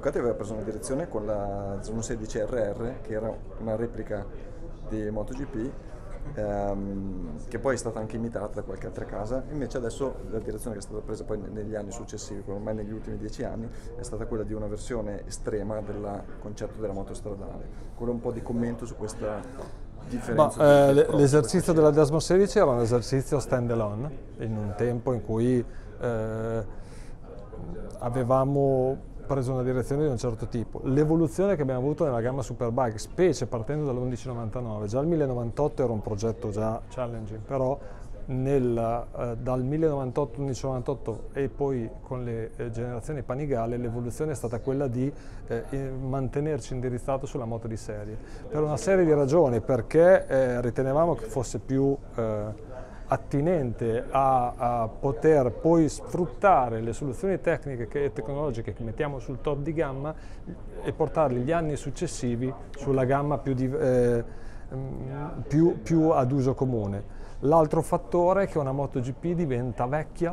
Ducati aveva preso una direzione con la ZUM16RR, che era una replica di MotoGP, che poi è stata anche imitata da qualche altra casa. Invece adesso la direzione che è stata presa poi negli anni successivi, ormai negli ultimi 10 anni, è stata quella di una versione estrema del concetto della motostradale. Quello è un po' di commento su questa differenza. L'esercizio della ZUM16 era un esercizio stand alone, in un tempo in cui avevamo preso una direzione di un certo tipo. L'evoluzione che abbiamo avuto nella gamma Superbike, specie partendo dall'1199, già il 1098 era un progetto già challenging, però dal 1098-1198 e poi con le generazioni Panigale l'evoluzione è stata quella di mantenerci indirizzato sulla moto di serie, per una serie di ragioni, perché ritenevamo che fosse più attinente a poter poi sfruttare le soluzioni tecniche e tecnologiche che mettiamo sul top di gamma e portarle gli anni successivi sulla gamma più ad uso comune. L'altro fattore è che una MotoGP diventa vecchia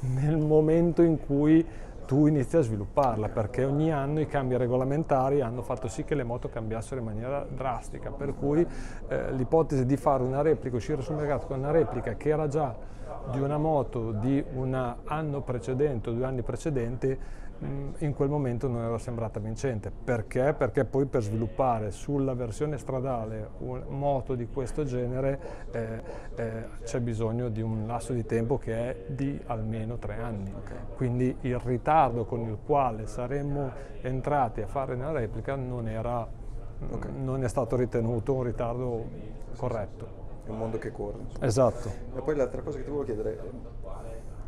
nel momento in cui tu inizi a svilupparla, perché ogni anno i cambi regolamentari hanno fatto sì che le moto cambiassero in maniera drastica, per cui l'ipotesi di fare una replica, uscire sul mercato con una replica che era già di una moto di un anno precedente o 2 anni precedenti, in quel momento non era sembrata vincente. Perché? Perché poi per sviluppare sulla versione stradale una moto di questo genere c'è bisogno di un lasso di tempo che è di almeno 3 anni. Okay. Quindi il ritardo con il quale saremmo entrati a fare una replica non è stato ritenuto un ritardo corretto. È un mondo che corre. Insomma. Esatto. E poi l'altra cosa che ti volevo chiedere,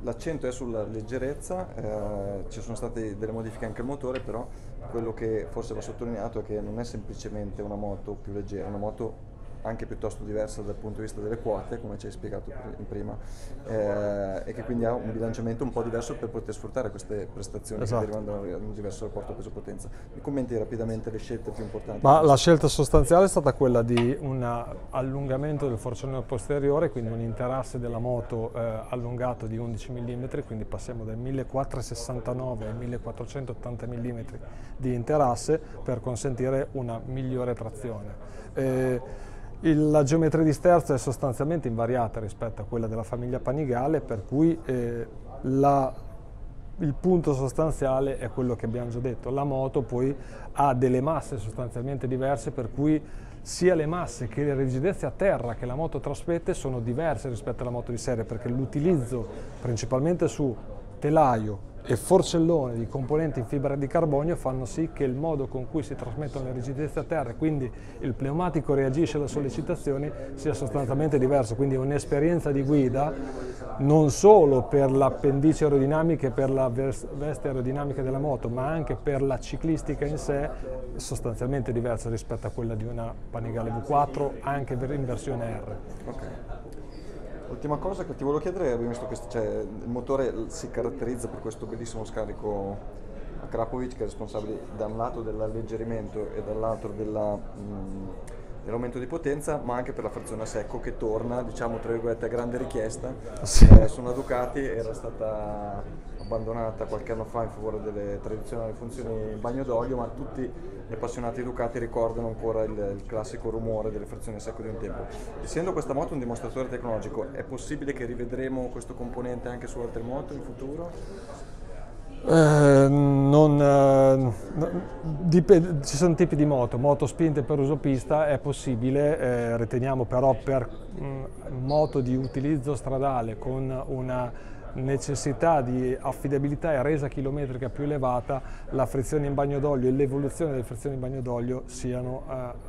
l'accento è sulla leggerezza, ci sono state delle modifiche anche al motore, però quello che forse va sottolineato è che non è semplicemente una moto più leggera, è una moto anche piuttosto diversa dal punto di vista delle quote, come ci hai spiegato prima, e che quindi ha un bilanciamento un po' diverso per poter sfruttare queste prestazioni. Esatto. Che derivano da un diverso rapporto peso-potenza. Mi commenti rapidamente le scelte più importanti? Ma la scelta sostanziale è stata quella di un allungamento del forcellino posteriore, quindi un interasse della moto allungato di 11 mm, quindi passiamo dai 1469 ai 1480 mm di interasse per consentire una migliore trazione. La geometria di sterzo è sostanzialmente invariata rispetto a quella della famiglia Panigale, per cui il punto sostanziale è quello che abbiamo già detto. La moto poi ha delle masse sostanzialmente diverse, per cui sia le masse che le rigidezze a terra che la moto trasmette sono diverse rispetto alla moto di serie, perché l'utilizzo principalmente su telaio e forcellone di componenti in fibra di carbonio fanno sì che il modo con cui si trasmettono le rigidezze a terra e quindi il pneumatico reagisce alle sollecitazioni sia sostanzialmente diverso. Quindi un'esperienza di guida non solo per l'appendice aerodinamica e per la veste aerodinamica della moto, ma anche per la ciclistica in sé sostanzialmente diversa rispetto a quella di una Panigale V4 anche in versione R. Okay. L'ultima cosa che ti volevo chiedere, abbiamo visto che il motore si caratterizza per questo bellissimo scarico Akrapovic, che è responsabile da un lato dell'alleggerimento e dall'altro dell'aumento di potenza, ma anche per la frizione a secco che torna, diciamo tra virgolette, a grande richiesta. Sì. Su una Ducati era stata abbandonata qualche anno fa in favore delle tradizionali funzioni bagno d'olio, ma tutti gli appassionati Ducati ricordano ancora il classico rumore delle frizioni a secco di un tempo. Essendo questa moto un dimostratore tecnologico, è possibile che rivedremo questo componente anche su altre moto in futuro? Ci sono tipi di moto spinte per uso pista, è possibile, riteniamo però per moto di utilizzo stradale con una necessità di affidabilità e resa chilometrica più elevata, la frizione in bagno d'olio e l'evoluzione delle frizioni in bagno d'olio siano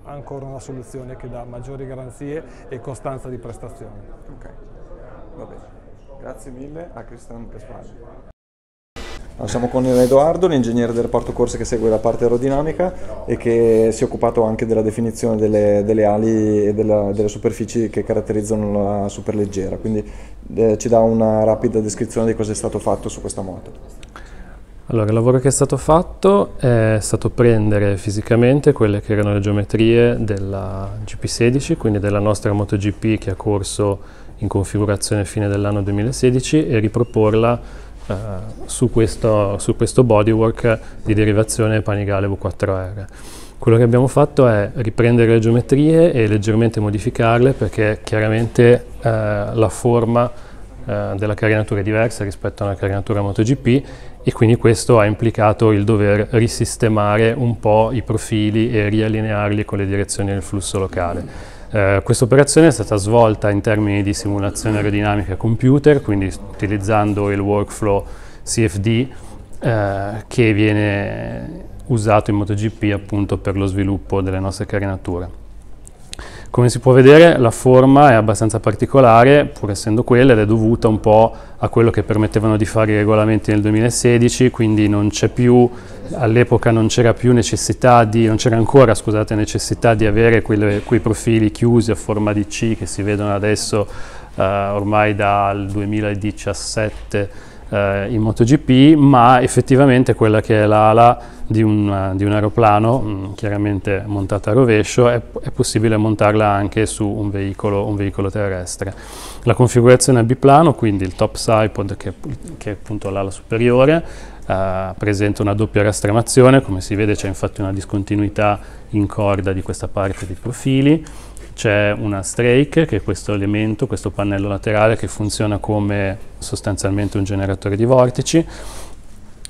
ancora una soluzione che dà maggiori garanzie e costanza di prestazione. Ok, va bene. Grazie mille a Christian Cavaciuti. Siamo con Edoardo, l'ingegnere del reparto corse che segue la parte aerodinamica e che si è occupato anche della definizione delle ali e delle superfici che caratterizzano la superleggera, quindi ci dà una rapida descrizione di cosa è stato fatto su questa moto. Allora, il lavoro che è stato fatto è stato prendere fisicamente quelle che erano le geometrie della GP16, quindi della nostra MotoGP che ha corso in configurazione fine dell'anno 2016, e riproporla su questo bodywork di derivazione Panigale V4R. Quello che abbiamo fatto è riprendere le geometrie e leggermente modificarle, perché chiaramente la forma della carenatura è diversa rispetto a una carenatura MotoGP, e quindi questo ha implicato il dover risistemare un po' i profili e riallinearli con le direzioni del flusso locale. Questa operazione è stata svolta in termini di simulazione aerodinamica computer, quindi utilizzando il workflow CFD che viene usato in MotoGP appunto per lo sviluppo delle nostre carenature. Come si può vedere, la forma è abbastanza particolare, pur essendo quella, ed è dovuta un po' a quello che permettevano di fare i regolamenti nel 2016, quindi non c'è più, all'epoca non c'era più necessità di, non c'era ancora, scusate, necessità di avere quei profili chiusi a forma di C che si vedono adesso ormai dal 2017 in MotoGP, ma effettivamente quella che è l'ala di un aeroplano, chiaramente montata a rovescio, è possibile montarla anche su un veicolo terrestre. La configurazione a biplano, quindi il top side che è appunto l'ala superiore, presenta una doppia rastremazione, come si vede c'è infatti una discontinuità in corda di questa parte dei profili. C'è una strake, che è questo elemento, questo pannello laterale che funziona come sostanzialmente un generatore di vortici.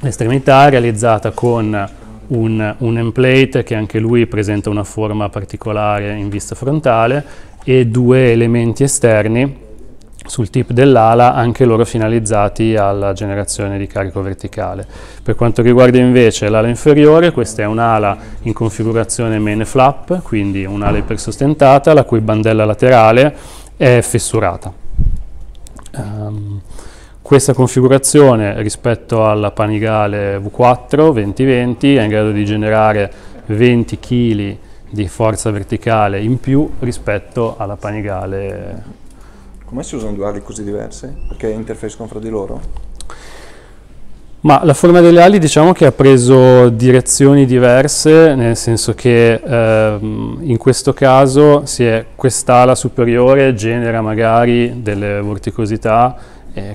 L'estremità è realizzata con un emplate che anche lui presenta una forma particolare in vista frontale, e due elementi esterni sul tip dell'ala, anche loro finalizzati alla generazione di carico verticale. Per quanto riguarda invece l'ala inferiore, questa è un'ala in configurazione main flap, quindi un'ala ipersostentata, la cui bandella laterale è fessurata. Questa configurazione rispetto alla Panigale V4 2020 è in grado di generare 20 kg di forza verticale in più rispetto alla Panigale. Come si usano due ali così diverse? Perché interferiscono fra di loro? Ma la forma delle ali, diciamo che ha preso direzioni diverse, nel senso che in questo caso quest'ala superiore genera magari delle vorticosità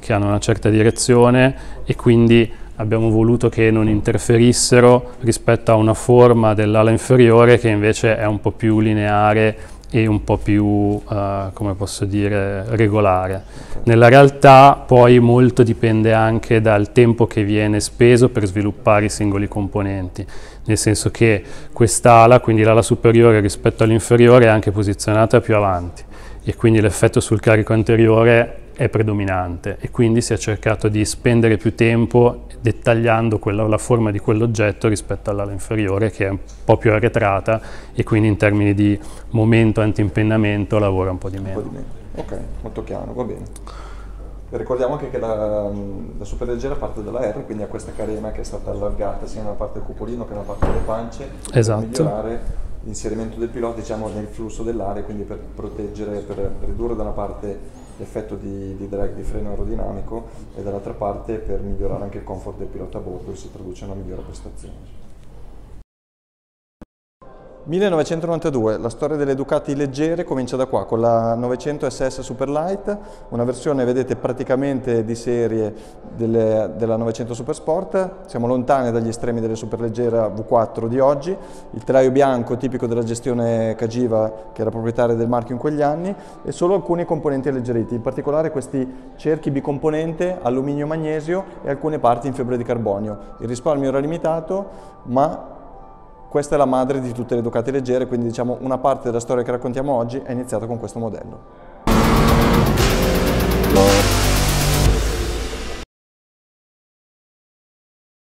che hanno una certa direzione, e quindi abbiamo voluto che non interferissero rispetto a una forma dell'ala inferiore che invece è un po' più lineare e un po' più, come posso dire, regolare. Nella realtà poi molto dipende anche dal tempo che viene speso per sviluppare i singoli componenti, nel senso che quest'ala, quindi l'ala superiore rispetto all'inferiore, è anche posizionata più avanti, e quindi l'effetto sul carico anteriore è predominante, e quindi si è cercato di spendere più tempo dettagliando la forma di quell'oggetto rispetto all'ala inferiore, che è un po' più arretrata, e quindi in termini di momento antimpennamento lavora un po' di meno. Ok, molto chiaro, va bene. E ricordiamo anche che la superleggera parte dalla R, quindi ha questa carena che è stata allargata sia nella parte del cupolino che nella parte delle pance, esatto, per migliorare l'inserimento del pilota, diciamo, nel flusso dell'aria, quindi per proteggere, per ridurre da una parte l'effetto di drag di freno aerodinamico, e dall'altra parte per migliorare anche il comfort del pilota a bordo, che si traduce in una migliore prestazione. 1992, la storia delle Ducati leggere comincia da qua, con la 900 SS Super Light, una versione, vedete, praticamente di serie della 900 Supersport. Siamo lontani dagli estremi delle Superleggera V4 di oggi, il telaio bianco tipico della gestione Cagiva, che era proprietaria del marchio in quegli anni, e solo alcuni componenti alleggeriti, in particolare questi cerchi bicomponente, alluminio-magnesio e alcune parti in fibra di carbonio. Il risparmio era limitato, ma questa è la madre di tutte le Ducati leggere, quindi diciamo una parte della storia che raccontiamo oggi è iniziata con questo modello.